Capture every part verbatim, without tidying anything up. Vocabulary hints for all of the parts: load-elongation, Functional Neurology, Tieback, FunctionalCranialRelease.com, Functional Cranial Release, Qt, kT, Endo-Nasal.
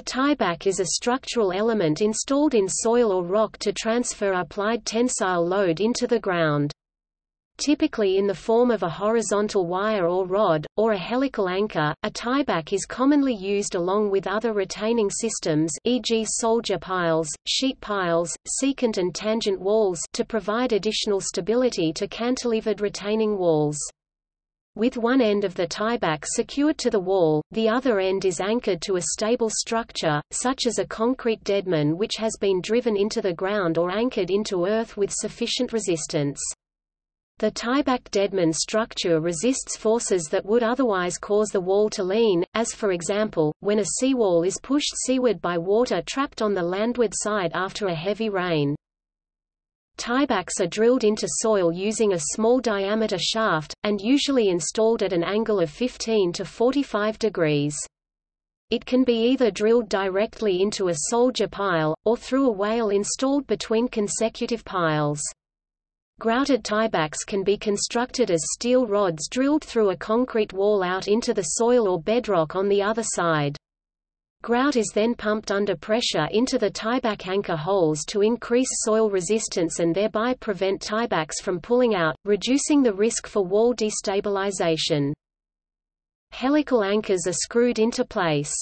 A tieback is a structural element installed in soil or rock to transfer applied tensile load into the ground. Typically in the form of a horizontal wire or rod, or a helical anchor, a tieback is commonly used along with other retaining systems, for example soldier piles, sheet piles, secant and tangent walls, to provide additional stability to cantilevered retaining walls. With one end of the tieback secured to the wall, the other end is anchored to a stable structure, such as a concrete deadman which has been driven into the ground or anchored into earth with sufficient resistance. The tieback deadman structure resists forces that would otherwise cause the wall to lean, as for example, when a seawall is pushed seaward by water trapped on the landward side after a heavy rain. Tiebacks are drilled into soil using a small diameter shaft, and usually installed at an angle of fifteen to forty-five degrees. It can be either drilled directly into a soldier pile, or through a wale installed between consecutive piles. Grouted tiebacks can be constructed as steel rods drilled through a concrete wall out into the soil or bedrock on the other side. Grout is then pumped under pressure into the tieback anchor holes to increase soil resistance and thereby prevent tiebacks from pulling out, reducing the risk for wall destabilization. Helical anchors are screwed into place.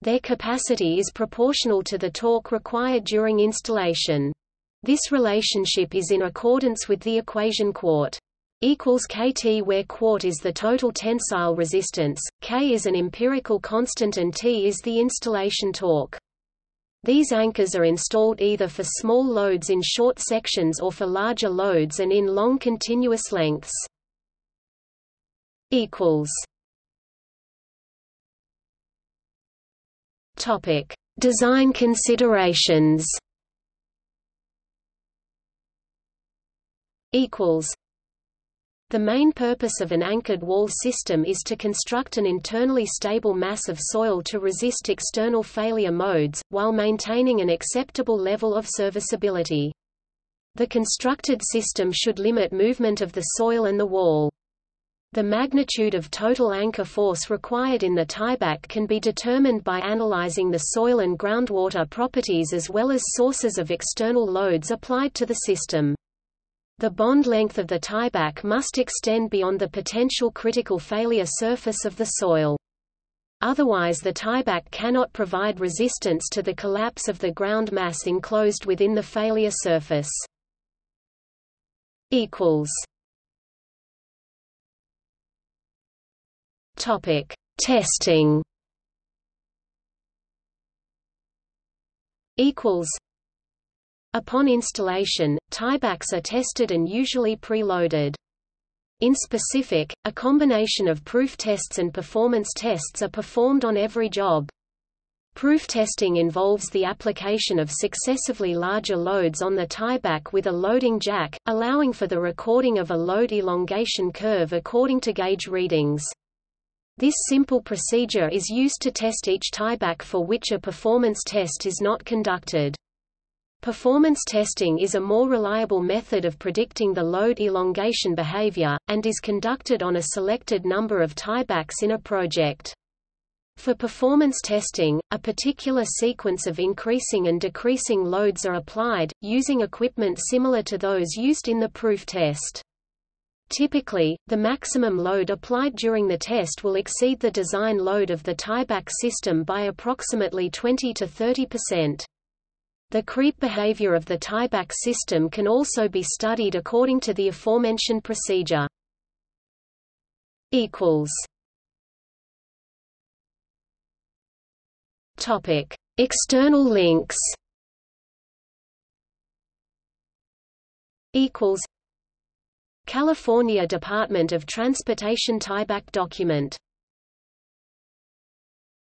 Their capacity is proportional to the torque required during installation. This relationship is in accordance with the equation quart equals Kt, where quart is the total tensile resistance, K is an empirical constant and T is the installation torque. These anchors are installed either for small loads in short sections or for larger loads and in long continuous lengths. Topic: Design considerations. Equals. The main purpose of an anchored wall system is to construct an internally stable mass of soil to resist external failure modes, while maintaining an acceptable level of serviceability. The constructed system should limit movement of the soil and the wall. The magnitude of total anchor force required in the tieback can be determined by analyzing the soil and groundwater properties as well as sources of external loads applied to the system. The bond length of the tieback must extend beyond the potential critical failure surface of the soil. Otherwise the tieback cannot provide resistance to the collapse of the ground mass enclosed within the failure surface. Topic: Testing. Equals. Upon installation, tiebacks are tested and usually pre-loaded. In specific, a combination of proof tests and performance tests are performed on every job. Proof testing involves the application of successively larger loads on the tieback with a loading jack, allowing for the recording of a load elongation curve according to gauge readings. This simple procedure is used to test each tieback, for which a performance test is not conducted. Performance testing is a more reliable method of predicting the load elongation behavior, and is conducted on a selected number of tiebacks in a project. For performance testing, a particular sequence of increasing and decreasing loads are applied, using equipment similar to those used in the proof test. Typically, the maximum load applied during the test will exceed the design load of the tieback system by approximately twenty to thirty percent. The creep behavior of the tieback system can also be studied according to the aforementioned procedure. Equals. Topic: External links. Equals. California Department of Transportation tieback document.